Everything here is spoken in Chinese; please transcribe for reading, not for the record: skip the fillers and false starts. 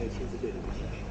那个签字队的东西。